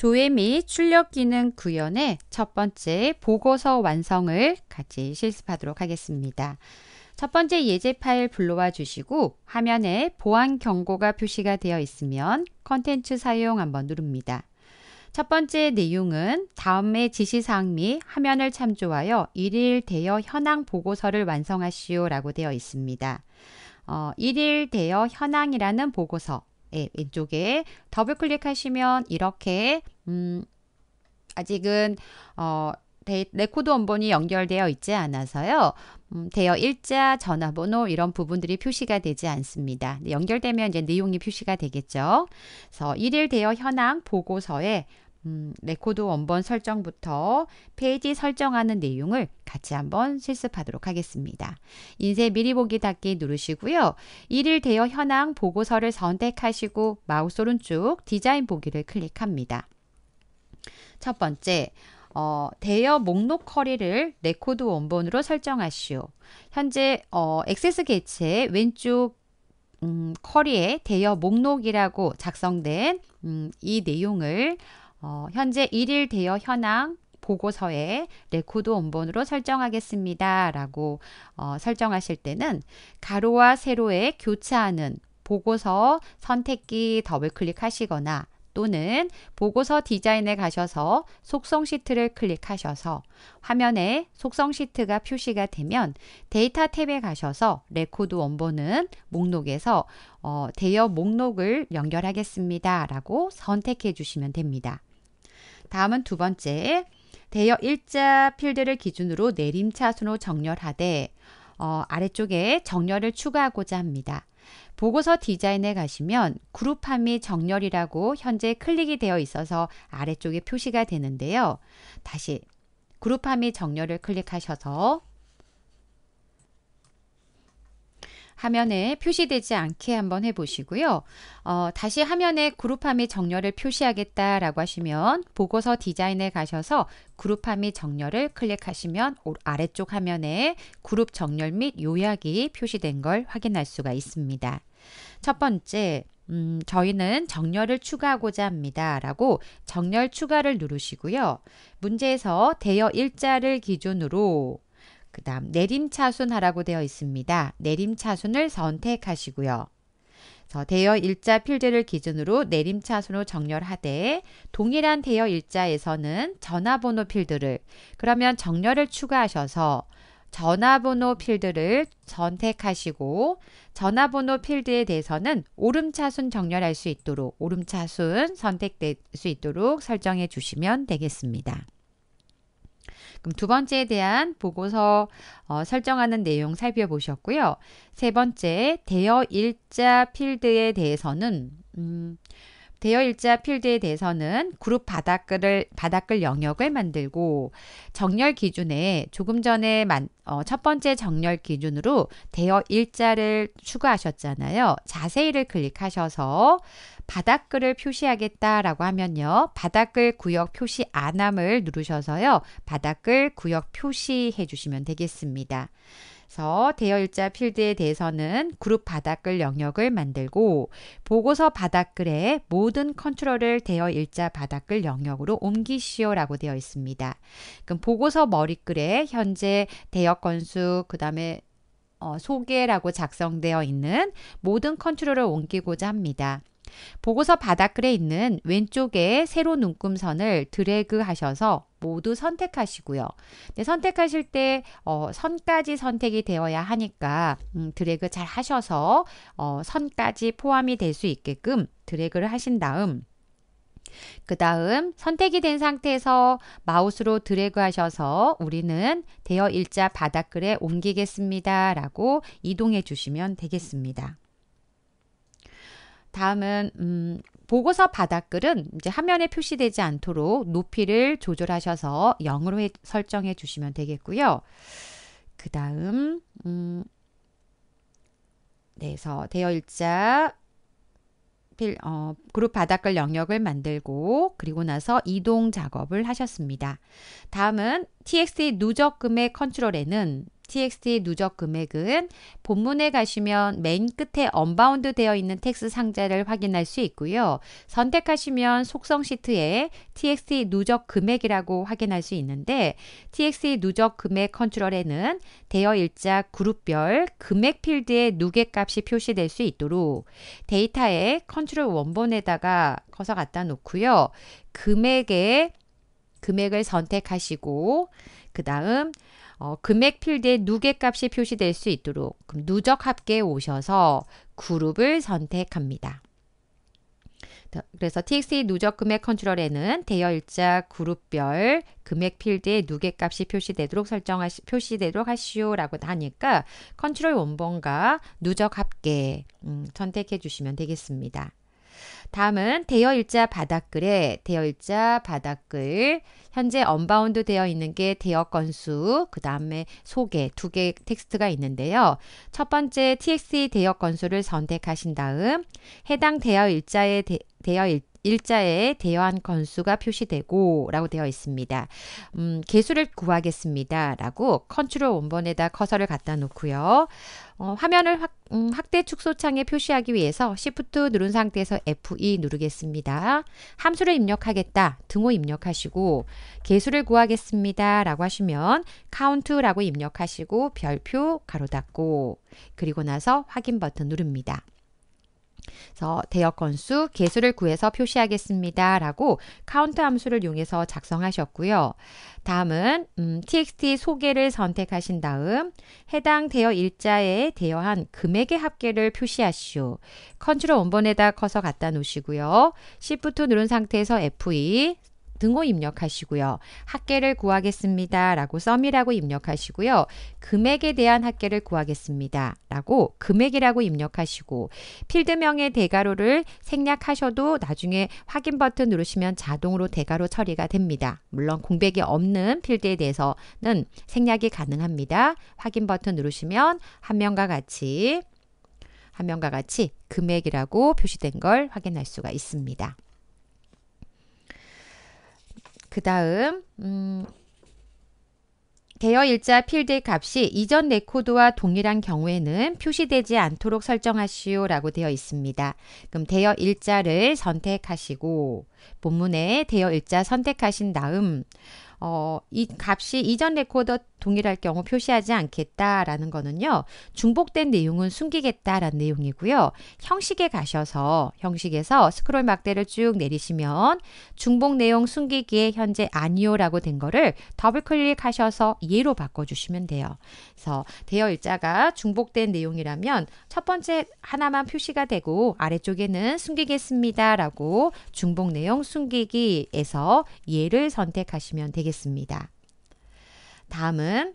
조회 및 출력 기능 구현의 첫 번째 보고서 완성을 같이 실습하도록 하겠습니다. 첫 번째 예제 파일 불러와 주시고 화면에 보안 경고가 표시가 되어 있으면 컨텐츠 사용 한번 누릅니다. 첫 번째 내용은 다음의 지시사항 및 화면을 참조하여 일일 대여 현황 보고서를 완성하시오 라고 되어 있습니다. 일일 대여 현황이라는 보고서 왼쪽에 더블 클릭하시면 이렇게 아직은 레코드 원본이 연결되어 있지 않아서요. 대여 일자, 전화번호 이런 부분들이 표시가 되지 않습니다. 연결되면 이제 내용이 표시가 되겠죠. 그래서 일일 대여 현황 보고서에 레코드 원본 설정부터 페이지 설정하는 내용을 같이 한번 실습하도록 하겠습니다. 인쇄 미리 보기 닫기 누르시고요. 일일 대여 현황 보고서를 선택하시고 마우스 오른쪽 디자인 보기를 클릭합니다. 첫 번째, 대여 목록 커리를 레코드 원본으로 설정하시오. 현재 액세스 개체 왼쪽 커리에 대여 목록이라고 작성된 이 내용을 현재 일일 대여 현황 보고서에 레코드 원본으로 설정하겠습니다 라고 설정하실 때는 가로와 세로에 교차하는 보고서 선택기 더블 클릭하시거나 또는 보고서 디자인에 가셔서 속성 시트를 클릭하셔서 화면에 속성 시트가 표시가 되면 데이터 탭에 가셔서 레코드 원본은 목록에서 대여 목록을 연결하겠습니다 라고 선택해 주시면 됩니다. 다음은 두 번째, 대여 일자 필드를 기준으로 내림차순으로 정렬하되 아래쪽에 정렬을 추가하고자 합니다. 보고서 디자인에 가시면 그룹화 및 정렬이라고 현재 클릭이 되어 있어서 아래쪽에 표시가 되는데요. 다시 그룹화 및 정렬을 클릭하셔서 화면에 표시되지 않게 한번 해보시고요. 다시 화면에 그룹화 및 정렬을 표시하겠다라고 하시면 보고서 디자인에 가셔서 그룹화 및 정렬을 클릭하시면 아래쪽 화면에 그룹 정렬 및 요약이 표시된 걸 확인할 수가 있습니다. 첫 번째, 저희는 정렬을 추가하고자 합니다 라고 정렬 추가를 누르시고요. 문제에서 대여 일자를 기준으로 그 다음 내림차순 하라고 되어 있습니다. 내림차순을 선택하시고요. 그래서 대여 일자 필드를 기준으로 내림차순으로 정렬하되 동일한 대여 일자에서는 전화번호 필드를 그러면 정렬을 추가하셔서 전화번호 필드를 선택하시고 전화번호 필드에 대해서는 오름차순 정렬할 수 있도록 오름차순 선택될 수 있도록 설정해 주시면 되겠습니다. 그럼 두 번째에 대한 보고서 설정하는 내용 살펴보셨고요. 세 번째, 대여 일자 필드에 대해서는 대여 일자 필드에 대해서는 그룹 바닥글 영역을 만들고 정렬 기준에 조금 전에 첫 번째 정렬 기준으로 대여 일자를 추가하셨잖아요. 자세히를 클릭하셔서 바닥글을 표시하겠다라고 하면요. 바닥글 구역 표시 안함을 누르셔서요. 바닥글 구역 표시해 주시면 되겠습니다. 그래서 대여 일자 필드에 대해서는 그룹 바닥글 영역을 만들고 보고서 바닥글의 모든 컨트롤을 대여 일자 바닥글 영역으로 옮기시오 라고 되어 있습니다. 그럼 보고서 머리글에 현재 대여 건수 그 다음에 소개라고 작성되어 있는 모든 컨트롤을 옮기고자 합니다. 보고서 바닥글에 있는 왼쪽에 세로 눈금선을 드래그 하셔서 모두 선택하시고요. 근데 선택하실 때 선까지 선택이 되어야 하니까 드래그 잘 하셔서 선까지 포함이 될 수 있게끔 드래그를 하신 다음 그 다음 선택이 된 상태에서 마우스로 드래그 하셔서 우리는 대여 일자 바닥글에 옮기겠습니다 라고 이동해 주시면 되겠습니다. 다음은 보고서 바닥글은 이제 화면에 표시되지 않도록 높이를 조절하셔서 0으로 설정해 주시면 되겠고요. 그 다음 대여 일자 그룹 바닥글 영역을 만들고 그리고 나서 이동 작업을 하셨습니다. 다음은 txt 누적금액 컨트롤에는 .txt의 누적 금액은 본문에 가시면 맨 끝에 언바운드 되어 있는 텍스트 상자를 확인할 수 있고요. 선택하시면 속성 시트에 txt 누적 금액이라고 확인할 수 있는데 txt 누적 금액 컨트롤에는 대여 일자 그룹별 금액 필드의 누계 값이 표시될 수 있도록 데이터에 컨트롤 원본에다가 커서 갖다 놓고요. 금액을 선택하시고 그 다음 금액 필드에 누계 값이 표시될 수 있도록 그럼 누적 합계에 오셔서 그룹을 선택합니다. 그래서 txt 누적 금액 컨트롤에는 대여 일자 그룹별 금액 필드에 누계 값이 표시되도록 하시오라고 하니까 컨트롤 원본과 누적 합계 선택해 주시면 되겠습니다. 다음은 대여일자 바닥글에 현재 언바운드 되어 있는 게 대여 건수, 그 다음에 소개 두 개 텍스트가 있는데요. 첫 번째 txt 대여 건수를 선택하신 다음 해당 대여 일자에 대여한 건수가 표시되고 라고 되어 있습니다. 개수를 구하겠습니다 라고 컨트롤 원본에다 커서를 갖다 놓고요. 화면을 확대 축소창에 표시하기 위해서 Shift 누른 상태에서 F2 누르겠습니다. 함수를 입력하겠다 등호 입력하시고 개수를 구하겠습니다 라고 하시면 count라고 입력하시고 별표 가로 닫고 그리고 나서 확인 버튼 누릅니다. 그래서 대여 건수 개수를 구해서 표시하겠습니다 라고 카운트 함수를 이용해서 작성하셨고요. 다음은 txt 소개를 선택하신 다음 해당 대여 일자에 대여한 금액의 합계를 표시하시오. 컨트롤 원본에다 커서 갖다 놓으시고요. Shift 누른 상태에서 F2 등호 입력하시고요. 합계를 구하겠습니다 라고 썸이라고 입력하시고요. 금액에 대한 합계를 구하겠습니다 라고 금액이라고 입력하시고 필드명의 대괄호를 생략하셔도 나중에 확인 버튼 누르시면 자동으로 대괄호 처리가 됩니다. 물론 공백이 없는 필드에 대해서는 생략이 가능합니다. 확인 버튼 누르시면 화면과 같이 금액이라고 표시된 걸 확인할 수가 있습니다. 그 다음 대여 일자 필드의 값이 이전 내 코드와 동일한 경우에는 표시되지 않도록 설정하시오 라고 되어 있습니다. 그럼 대여 일자를 선택하시고 본문에 대여 일자 선택하신 다음 이 값이 이전 레코더 동일할 경우 표시하지 않겠다라는 거는요. 중복된 내용은 숨기겠다라는 내용이고요. 형식에 가셔서 형식에서 스크롤 막대를 쭉 내리시면 중복 내용 숨기기에 현재 아니오라고 된 거를 더블 클릭하셔서 예로 바꿔주시면 돼요. 그래서 대여 일자가 중복된 내용이라면 첫 번째 하나만 표시가 되고 아래쪽에는 숨기겠습니다라고 중복 내용 숨기기에서 예를 선택하시면 되겠습니다. 다음은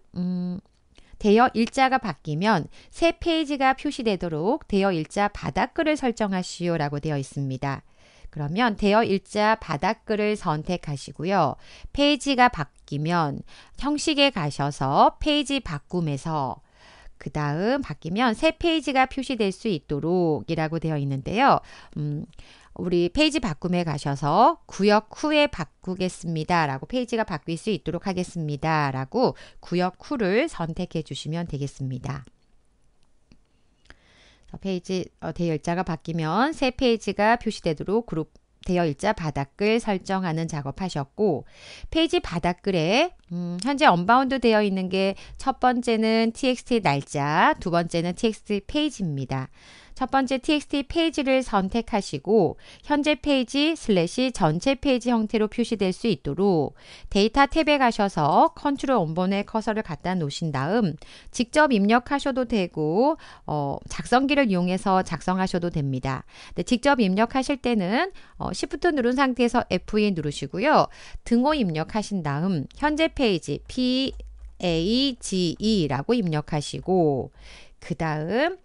대여 일자가 바뀌면 새 페이지가 표시되도록 대여 일자 바닥글을 설정하시오 라고 되어 있습니다. 그러면 대여 일자 바닥글을 선택하시고요. 페이지가 바뀌면 형식에 가셔서 페이지 바꿈에서 그 다음 바뀌면 새 페이지가 표시될 수 있도록 이라고 되어 있는데요. 우리 페이지 바꿈에 가셔서 구역 후에 바꾸겠습니다 라고 페이지가 바뀔 수 있도록 하겠습니다 라고 구역 후를 선택해 주시면 되겠습니다. 페이지 대여 일자가 바뀌면 새 페이지가 표시되도록 그룹 대여 일자 바닥글 설정하는 작업하셨고 페이지 바닥글에 현재 언바운드 되어 있는 게 첫 번째는 txt 날짜, 두 번째는 txt 페이지입니다. 첫 번째 txt 페이지를 선택하시고 현재 페이지 / 전체 페이지 형태로 표시될 수 있도록 데이터 탭에 가셔서 컨트롤 원본에 커서를 갖다 놓으신 다음 직접 입력하셔도 되고 작성기를 이용해서 작성하셔도 됩니다. 근데 직접 입력하실 때는 Shift 누른 상태에서 F2 누르시고요. 등호 입력하신 다음 현재 페이지 PAGE 라고 입력하시고 그 다음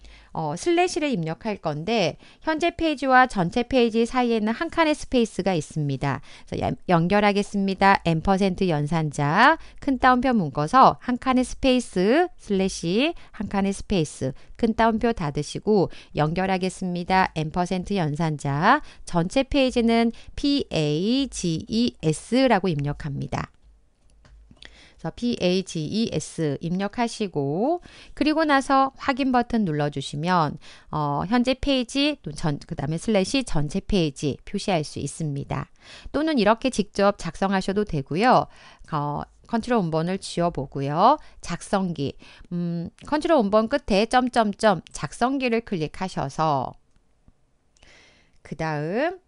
슬래시를 입력할 건데 현재 페이지와 전체 페이지 사이에는 한 칸의 스페이스가 있습니다. 그래서 연결하겠습니다. &% 연산자 큰 따옴표 묶어서 한 칸의 스페이스 슬래시 한 칸의 스페이스 큰 따옴표 닫으시고 연결하겠습니다. &% 연산자 전체 페이지는 PAGES라고 입력합니다. 그래서 PAGES 입력하시고 그리고 나서 확인 버튼 눌러주시면 현재 페이지 그 다음에 슬래시 전체 페이지 표시할 수 있습니다. 또는 이렇게 직접 작성하셔도 되고요. 컨트롤 원본을 지워보고요. 작성기, 컨트롤 원본 끝에 점점점 작성기를 클릭하셔서 그 다음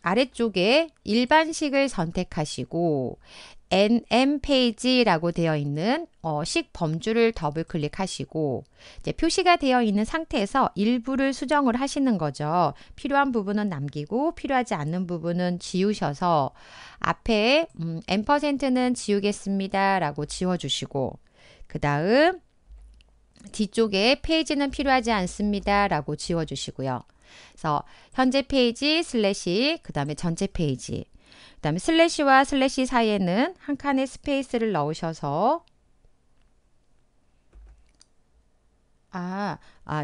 아래쪽에 일반식을 선택하시고 NM 페이지라고 되어 있는 식 범주를 더블 클릭하시고 이제 표시가 되어 있는 상태에서 일부를 수정을 하시는 거죠. 필요한 부분은 남기고 필요하지 않는 부분은 지우셔서 앞에 %는 지우겠습니다 라고 지워주시고 그 다음 뒤쪽에 페이지는 필요하지 않습니다 라고 지워주시고요. 그래서 현재 페이지 슬래시 그 다음에 전체 페이지 그 다음에 슬래시와 슬래시 사이에는 한 칸의 스페이스를 넣으셔서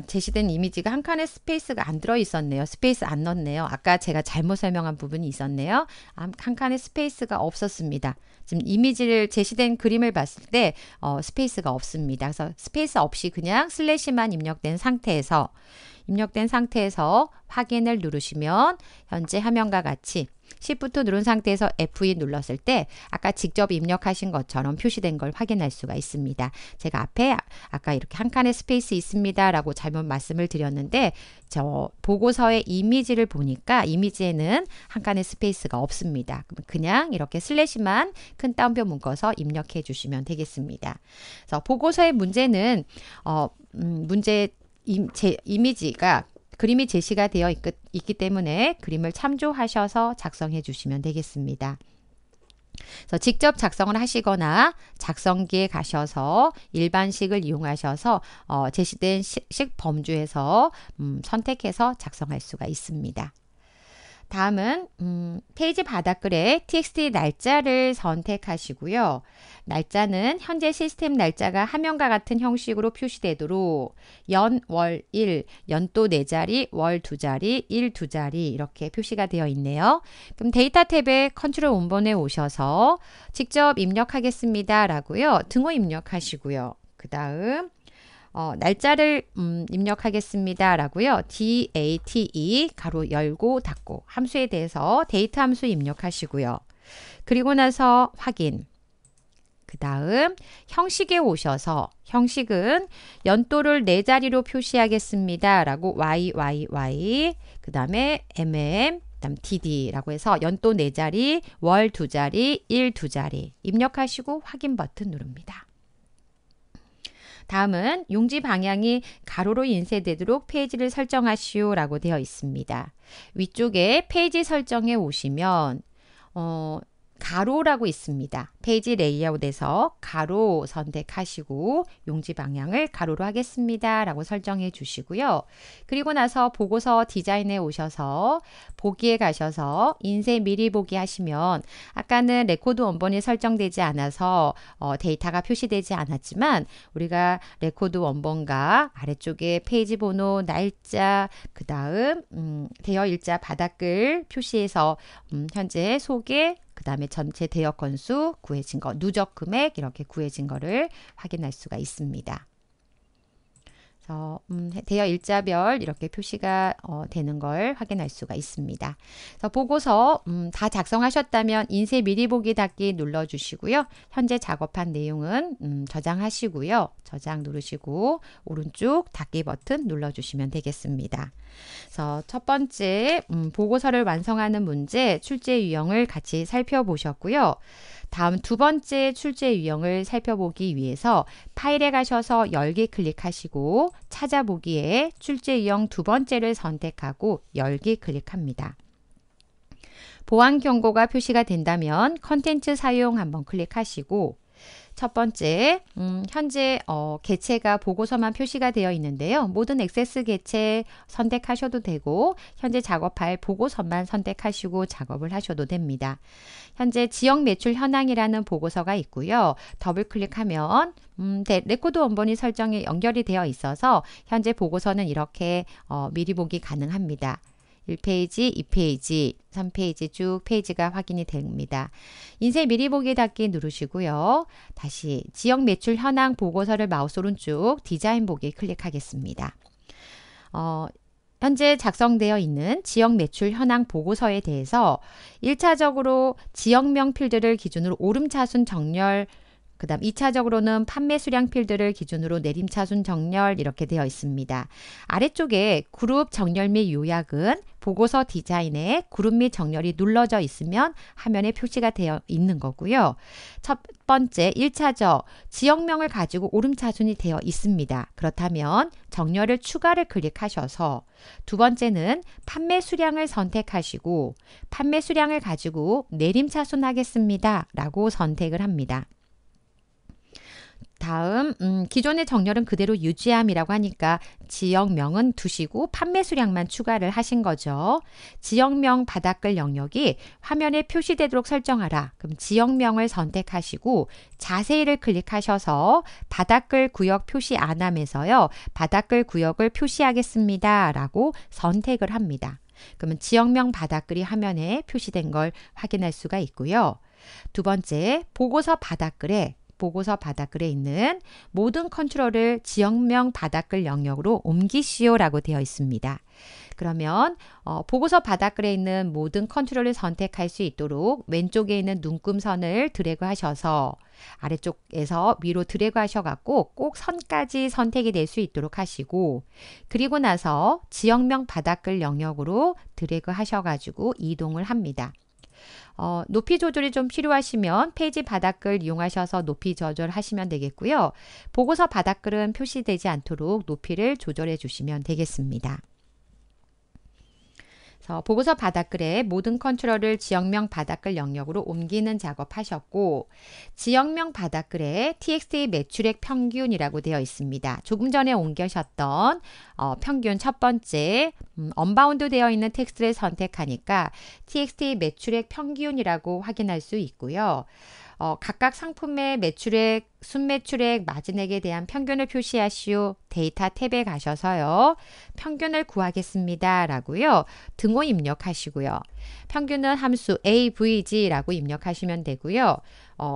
제시된 이미지가 한 칸의 스페이스가 안 들어있었네요. 스페이스 안 넣었네요. 아까 제가 잘못 설명한 부분이 있었네요. 한 칸의 스페이스가 없었습니다. 지금 이미지를 제시된 그림을 봤을 때 스페이스가 없습니다. 그래서 스페이스 없이 그냥 슬래시만 입력된 상태에서 확인을 누르시면 현재 화면과 같이 Shift 누른 상태에서 F2 눌렀을 때 아까 직접 입력하신 것처럼 표시된 걸 확인할 수가 있습니다. 제가 앞에 아까 이렇게 한 칸의 스페이스 있습니다 라고 잘못 말씀을 드렸는데 저 보고서의 이미지를 보니까 이미지에는 한 칸의 스페이스가 없습니다. 그냥 이렇게 슬래시만 큰 따옴표 묶어서 입력해 주시면 되겠습니다. 그래서 보고서의 문제는 이미지가 그림이 제시가 되어 있기 때문에 그림을 참조하셔서 작성해 주시면 되겠습니다. 그래서 직접 작성을 하시거나 작성기에 가셔서 일반식을 이용하셔서 제시된 식 범주에서 선택해서 작성할 수가 있습니다. 다음은 페이지 바닥글에 txt 날짜를 선택하시고요. 날짜는 현재 시스템 날짜가 화면과 같은 형식으로 표시되도록 연, 월, 일, 연도 4자리, 월 2자리, 일 2자리 이렇게 표시가 되어 있네요. 그럼 데이터 탭에 컨트롤 원본에 오셔서 직접 입력하겠습니다 라고요. 등호 입력하시고요. 그 다음 날짜를 입력하겠습니다 라고요. DATE 가로 열고 닫고 함수에 대해서 데이트 함수 입력하시고요. 그리고 나서 확인. 그 다음 형식에 오셔서 형식은 연도를 4자리로 표시하겠습니다 라고 YYY 그 다음에 MM 그 다음 DD 라고 해서 연도 4자리, 월 2자리, 일 2자리 입력하시고 확인 버튼 누릅니다. 다음은 용지 방향이 가로로 인쇄되도록 페이지를 설정하시오 라고 되어 있습니다. 위쪽에 페이지 설정에 오시면 가로라고 있습니다. 페이지 레이아웃에서 가로 선택하시고 용지 방향을 가로로 하겠습니다 라고 설정해 주시고요. 그리고 나서 보고서 디자인에 오셔서 보기에 가셔서 인쇄 미리 보기 하시면 아까는 레코드 원본이 설정되지 않아서 데이터가 표시되지 않았지만 우리가 레코드 원본과 아래쪽에 페이지 번호, 날짜, 그 다음 대여일자 바닥글 표시해서 현재 소개 그 다음에 전체 대여 건수, 구해진 거, 누적 금액 이렇게 구해진 거를 확인할 수가 있습니다. 그래서 대여 일자별 이렇게 표시가 되는 걸 확인할 수가 있습니다. 그래서 보고서 다 작성하셨다면 인쇄 미리 보기 닫기 눌러주시고요. 현재 작업한 내용은 저장하시고요. 저장 누르시고 오른쪽 닫기 버튼 눌러주시면 되겠습니다. 그래서 첫 번째 보고서를 완성하는 문제 출제 유형을 같이 살펴보셨고요. 다음 두 번째 출제 유형을 살펴보기 위해서 파일에 가셔서 열기 클릭하시고 찾아보기에 출제 유형 두 번째를 선택하고 열기 클릭합니다. 보안 경고가 표시가 된다면 컨텐츠 사용 한번 클릭하시고 첫 번째, 현재 개체가 보고서만 표시가 되어 있는데요. 모든 액세스 개체 선택하셔도 되고 현재 작업할 보고서만 선택하시고 작업을 하셔도 됩니다. 현재 지역 매출 현황이라는 보고서가 있고요. 더블 클릭하면 레코드 원본이 설정에 연결이 되어 있어서 현재 보고서는 이렇게 미리 보기 가능합니다. 1페이지, 2페이지, 3페이지 쭉 페이지가 확인이 됩니다. 인쇄 미리 보기 닫기 누르시고요. 다시 지역 매출 현황 보고서를 마우스 오른쪽 디자인 보기 클릭하겠습니다. 현재 작성되어 있는 지역 매출 현황 보고서에 대해서 1차적으로 지역명 필드를 기준으로 오름차순 정렬, 그 다음 2차적으로는 판매 수량 필드를 기준으로 내림차순 정렬 이렇게 되어 있습니다. 아래쪽에 그룹 정렬 및 요약은 보고서 디자인에 그룹 및 정렬이 눌러져 있으면 화면에 표시가 되어 있는 거고요. 첫 번째 1차적 지역명을 가지고 오름차순이 되어 있습니다. 그렇다면 정렬을 추가를 클릭하셔서 두 번째는 판매 수량을 선택하시고 판매 수량을 가지고 내림차순 하겠습니다. 라고 선택을 합니다. 다음 기존의 정렬은 그대로 유지함이라고 하니까 지역명은 두시고 판매 수량만 추가를 하신 거죠. 지역명 바닥글 영역이 화면에 표시되도록 설정하라. 그럼 지역명을 선택하시고 자세히를 클릭하셔서 바닥글 구역 표시 안함에서요. 바닥글 구역을 표시하겠습니다. 라고 선택을 합니다. 그러면 지역명 바닥글이 화면에 표시된 걸 확인할 수가 있고요. 두 번째, 보고서 바닥글에 보고서 바닥글에 있는 모든 컨트롤을 지역명 바닥글 영역으로 옮기시오 라고 되어 있습니다. 그러면 보고서 바닥글에 있는 모든 컨트롤을 선택할 수 있도록 왼쪽에 있는 눈금선을 드래그 하셔서 아래쪽에서 위로 드래그 하셔갖고 꼭 선까지 선택이 될 수 있도록 하시고 그리고 나서 지역명 바닥글 영역으로 드래그 하셔가지고 이동을 합니다. 높이 조절이 좀 필요하시면 페이지 바닥글 이용하셔서 높이 조절하시면 되겠고요. 보고서 바닥글은 표시되지 않도록 높이를 조절해 주시면 되겠습니다. 그래서 보고서 바닥글에 모든 컨트롤을 지역명 바닥글 영역으로 옮기는 작업하셨고 지역명 바닥글에 TXT 매출액 평균이라고 되어 있습니다. 조금 전에 옮겨셨던 평균 첫 번째 언바운드 되어 있는 텍스트를 선택하니까 TXT 매출액 평균이라고 확인할 수 있고요. 각각 상품의 매출액, 순매출액, 마진액에 대한 평균을 표시하시오. 데이터 탭에 가셔서요. 평균을 구하겠습니다. 라고요. 등호 입력하시고요. 평균은 함수 AVG라고 입력하시면 되고요.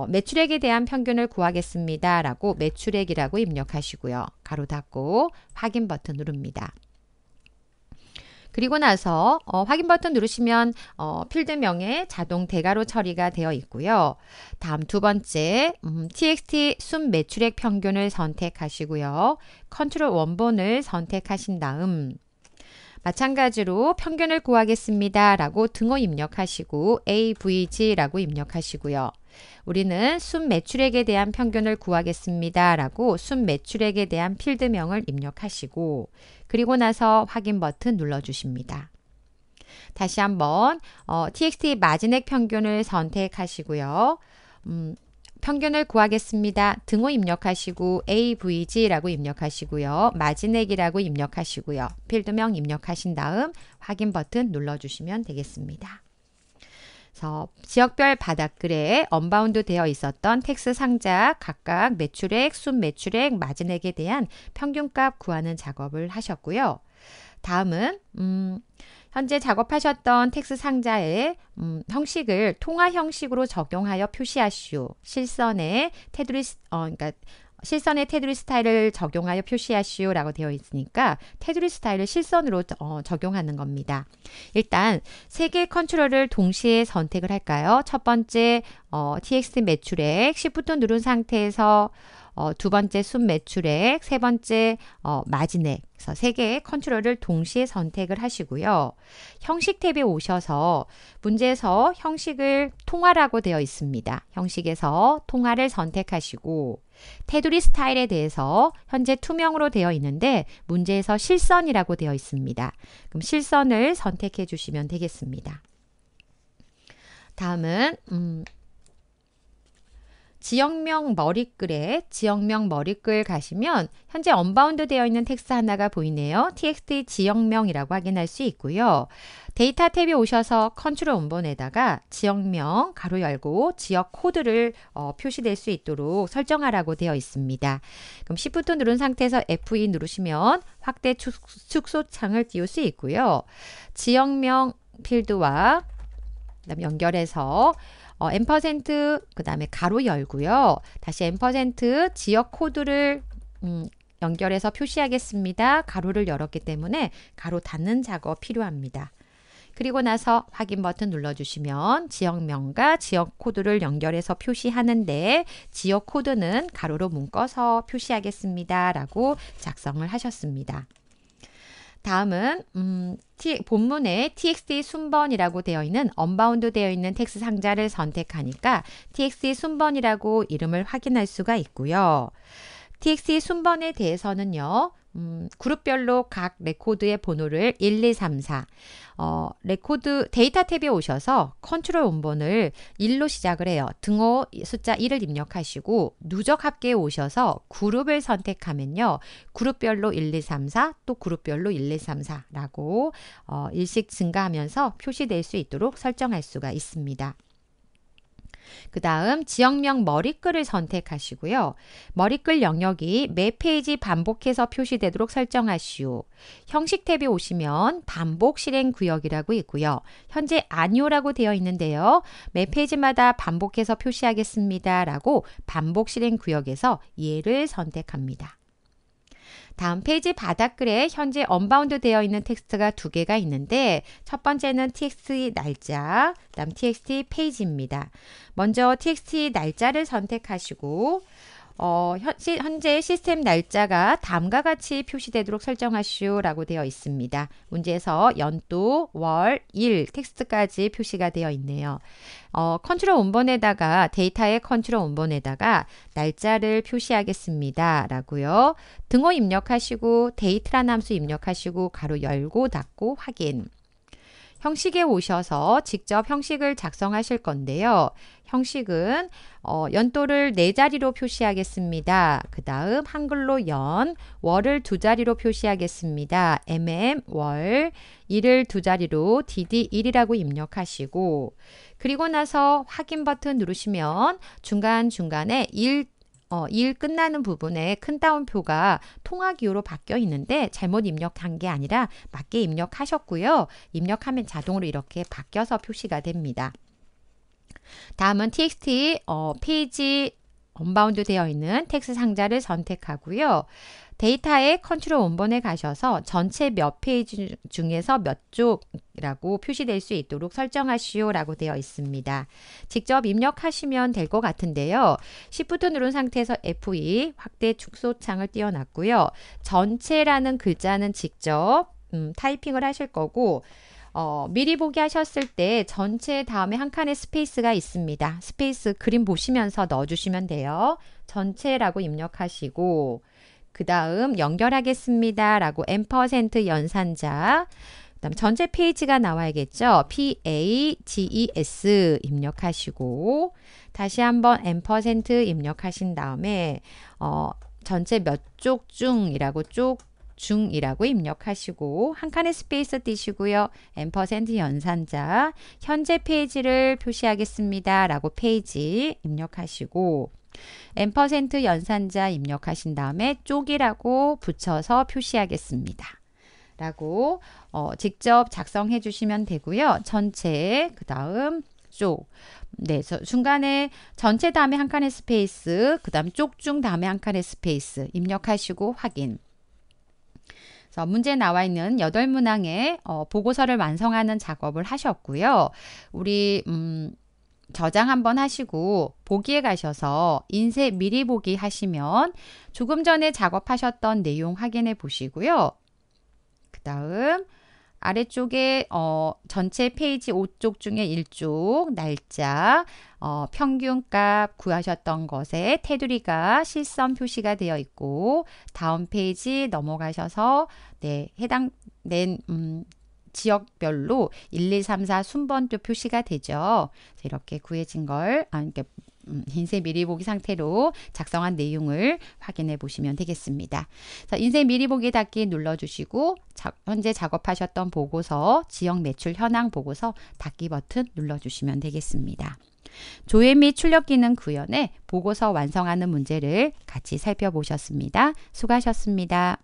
매출액에 대한 평균을 구하겠습니다. 라고 매출액이라고 입력하시고요. 가로 닫고 확인 버튼 누릅니다. 그리고 나서 확인 버튼 누르시면 필드명에 자동 대괄호 처리가 되어 있고요. 다음 두 번째 TXT 순 매출액 평균을 선택하시고요. 컨트롤 원본을 선택하신 다음 마찬가지로 평균을 구하겠습니다. 라고 등호 입력하시고 AVG라고 입력하시고요. 우리는 순 매출액에 대한 평균을 구하겠습니다. 라고 순 매출액에 대한 필드명을 입력하시고 그리고 나서 확인 버튼 눌러주십니다. 다시 한번 TXT 마진액 평균을 선택하시고요. 평균을 구하겠습니다. 등호 입력하시고 AVG라고 입력하시고요. 마진액이라고 입력하시고요. 필드명 입력하신 다음 확인 버튼 눌러주시면 되겠습니다. 그래서 지역별 바닥글에 언바운드 되어 있었던 텍스 상자 각각 매출액, 순매출액, 마진액에 대한 평균값 구하는 작업을 하셨고요. 다음은 현재 작업하셨던 텍스 상자의 형식을 통화 형식으로 적용하여 표시하시오. 실선의 테두리 스타일을 적용하여 표시하시오 라고 되어 있으니까 테두리 스타일을 실선으로 적용하는 겁니다. 일단 세 개의 컨트롤을 동시에 선택을 할까요? 첫 번째 TXT 매출액 시프트 누른 상태에서 두 번째 순 매출액, 세 번째 마진액 그래서 세 개의 컨트롤을 동시에 선택을 하시고요. 형식 탭에 오셔서 문제에서 형식을 통화라고 되어 있습니다. 형식에서 통화를 선택하시고 테두리 스타일에 대해서 현재 투명으로 되어 있는데 문제에서 실선이라고 되어 있습니다. 그럼 실선을 선택해 주시면 되겠습니다. 다음은 지역명 머리글에 지역명 머리글 가시면 현재 언바운드 되어 있는 텍스트 하나가 보이네요. txt 지역명이라고 확인할 수 있고요. 데이터 탭에 오셔서 컨트롤 원본에다가 지역명 가로 열고 지역 코드를 표시될 수 있도록 설정하라고 되어 있습니다. 그럼 Shift 누른 상태에서 F2 누르시면 확대 축소 창을 띄울 수 있고요. 지역명 필드와 그다음 연결해서 %, 그 다음에 가로 열고요. 다시 %, 지역 코드를 연결해서 표시하겠습니다. 가로를 열었기 때문에 가로 닫는 작업 필요합니다. 그리고 나서 확인 버튼 눌러주시면 지역명과 지역 코드를 연결해서 표시하는데 지역 코드는 가로로 묶어서 표시하겠습니다. 라고 작성을 하셨습니다. 다음은 본문에 txt 순번이라고 되어 있는 언바운드 되어 있는 텍스트 상자를 선택하니까 txt 순번이라고 이름을 확인할 수가 있고요. txt 순번에 대해서는요. 그룹별로 각 레코드의 번호를 1, 2, 3, 4 레코드 데이터 탭에 오셔서 컨트롤 원본을 1로 시작을 해요. 등호 숫자 1을 입력하시고 누적 합계에 오셔서 그룹을 선택하면요. 그룹별로 1, 2, 3, 4 또 그룹별로 1, 2, 3, 4라고 일씩 증가하면서 표시될 수 있도록 설정할 수가 있습니다. 그 다음 지역명 머리글을 선택하시고요. 머리글 영역이 매 페이지 반복해서 표시되도록 설정하시오. 형식 탭에 오시면 반복 실행 구역이라고 있고요. 현재 아니오라고 되어 있는데요. 매 페이지마다 반복해서 표시하겠습니다. 라고 반복 실행 구역에서 예를 선택합니다. 다음 페이지 바닥글에 현재 언바운드 되어 있는 텍스트가 두 개가 있는데 첫 번째는 txt 날짜, 그 다음 txt 페이지입니다. 먼저 txt 날짜를 선택하시고 현재 시스템 날짜가 다음과 같이 표시되도록 설정하시오 라고 되어 있습니다. 문제에서 연도, 월, 일 텍스트까지 표시가 되어 있네요. 컨트롤 원본에다가 데이터의 컨트롤 원본에다가 날짜를 표시하겠습니다 라고요. 등호 입력하시고 데이트라는 함수 입력하시고 가로 열고 닫고 확인. 형식에 오셔서 직접 형식을 작성하실 건데요. 형식은 연도를 4자리로 표시하겠습니다. 그 다음 한글로 연, 월을 2자리로 표시하겠습니다. 월, 일을 2자리로 dd1이라고 입력하시고 그리고 나서 확인 버튼 누르시면 중간중간에 일 끝나는 부분에 큰 따옴표가 통화기호로 바뀌어 있는데 잘못 입력한 게 아니라 맞게 입력하셨고요. 입력하면 자동으로 이렇게 바뀌어서 표시가 됩니다. 다음은 txt 페이지 언바운드 되어 있는 텍스트 상자를 선택하고요. 데이터의 컨트롤 원본에 가셔서 전체 몇 페이지 중에서 몇 쪽이라고 표시될 수 있도록 설정하시오 라고 되어 있습니다. 직접 입력하시면 될 것 같은데요. Shift 누른 상태에서 F2 확대 축소 창을 띄워놨고요. 전체라는 글자는 직접 타이핑을 하실 거고 미리 보기 하셨을 때 전체 다음에 한 칸의 스페이스가 있습니다. 스페이스 그림 보시면서 넣어주시면 돼요. 전체라고 입력하시고 그 다음 연결하겠습니다 라고 연산자 그 다음 전체 페이지가 나와야겠죠. PAGES 입력하시고 다시 한번 입력하신 다음에 전체 몇 쪽 중이라고 중이라고 입력하시고 한 칸의 스페이스 띄시고요. 연산자 현재 페이지를 표시하겠습니다 라고 페이지 입력하시고 연산자 입력하신 다음에 쪽이라고 붙여서 표시하겠습니다 라고 직접 작성해 주시면 되고요. 전체 그 다음 쪽 중간에 전체 다음에 한 칸의 스페이스 그 다음 쪽 중 다음에 한 칸의 스페이스 입력하시고 확인. 문제 나와 있는 8문항의 보고서를 완성하는 작업을 하셨고요. 우리 저장 한번 하시고 보기에 가셔서 인쇄 미리 보기 하시면 조금 전에 작업하셨던 내용 확인해 보시고요. 그 다음 아래쪽에 전체 페이지 5쪽 중에 1쪽 날짜, 평균값 구하셨던 것에 테두리가 실선 표시가 되어 있고 다음 페이지 넘어가셔서 해당된 지역별로 1, 2, 3, 4 순번도 표시가 되죠. 이렇게 구해진 걸 인쇄 미리 보기 상태로 작성한 내용을 확인해 보시면 되겠습니다. 자, 인쇄 미리 보기 닫기 눌러주시고 현재 작업하셨던 보고서, 지역 매출 현황 보고서 닫기 버튼 눌러주시면 되겠습니다. 조회 및 출력 기능 구현에 보고서 완성하는 문제를 같이 살펴보셨습니다. 수고하셨습니다.